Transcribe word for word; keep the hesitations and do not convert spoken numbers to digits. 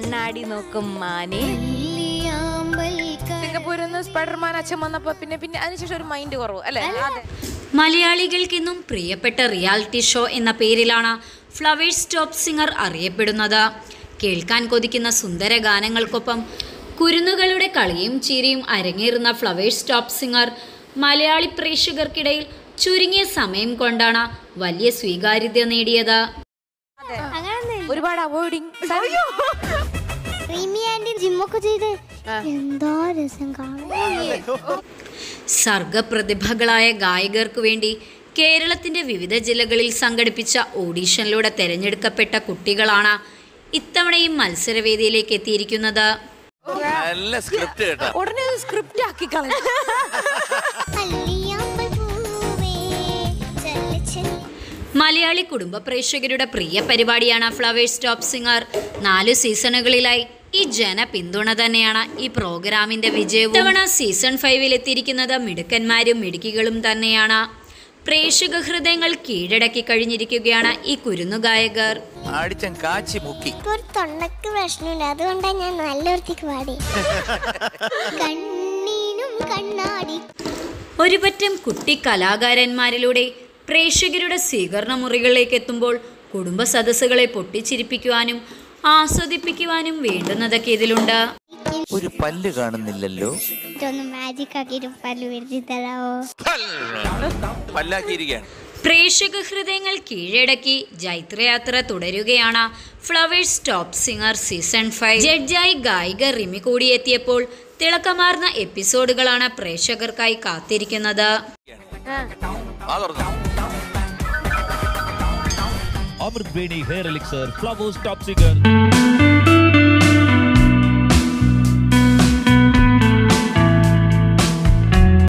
കണ്ണാടി നോക്കും മാനേ മലയാളികൾക്കെന്നും പ്രിയപ്പെട്ട റിയാലിറ്റി ഷോ എന്ന പേരിലാണ് ഫ്ലവേഴ്സ് ടോപ്പ് സിംഗർ അറിയപ്പെടുന്നത്. കേൾക്കാൻ കൊതിക്കുന്ന സുന്ദര ഗാനങ്ങൾക്കൊപ്പം കുരുന്നുകളുടെ കളിയും ചിരിയും അരങ്ങേറുന്ന ഫ്ലവേഴ്സ് ടോപ്പ് സിംഗർ മലയാളി പ്രേക്ഷകർക്കിടയിൽ ചുരുങ്ങിയ സമയം കൊണ്ടാണ് വലിയ സ്വീകാര്യത നേടിയത്. ഒരുപാട് അവോയ്ഡിങ് സർഗപ്രതിഭകളായ ഗായകർക്ക് വേണ്ടി കേരളത്തിന്റെ വിവിധ ജില്ലകളിൽ സംഘടിപ്പിച്ച ഓഡീഷനിലൂടെ തെരഞ്ഞെടുക്കപ്പെട്ട കുട്ടികളാണ് ഇത്തവണയും മത്സരവേദിയിലേക്ക് എത്തിയിരിക്കുന്നത്. മലയാളി കുടുംബ പ്രേക്ഷകരുടെ പ്രിയ പരിപാടിയാണ് ഫ്ലവേഴ്സ് ടോപ്പ് സിംഗർ. നാല് സീസണുകളിലായി ഈ ജന പിന്തുണ തന്നെയാണ് ഈ പ്രോഗ്രാമിന്റെ വിജയവും. ഇത്തവണ സീസൺ ഫൈവിൽ എത്തിയിരിക്കുന്നത് മിടുക്കന്മാരും മിടുക്കികളും തന്നെയാണ്. പ്രേക്ഷക ഹൃദയങ്ങൾ കീഴടക്കി കഴിഞ്ഞിരിക്കുകയാണ് ഈ കുരുന്നു ഗായകർ. ഒരുപറ്റം കുട്ടി കലാകാരന്മാരിലൂടെ പ്രേക്ഷകരുടെ സ്വീകരണ മുറികളിലേക്ക് എത്തുമ്പോൾ കുടുംബ സദസ്സുകളെ പൊട്ടിച്ചിരിപ്പിക്കുവാനും ആസ്വദിപ്പിക്കുവാനും വേണ്ടുന്നതൊക്കെ ഇതിലുണ്ട്. ഒരു പല്ല് കാണുന്നില്ലല്ലോ, പ്രേക്ഷക ഹൃദയങ്ങൾ കീഴടക്കി ജൈത്രയാത്ര തുടരുകയാണ് flowers top singer season five. ജഡ്ജായി ഗായിക റിമി കൂടിയെത്തിയപ്പോൾ തിളക്കമാർന്ന എപ്പിസോഡുകളാണ് പ്രേക്ഷകർക്കായി കാത്തിരിക്കുന്നത്. Amrithini Hair Elixir, Flowers Top Singer.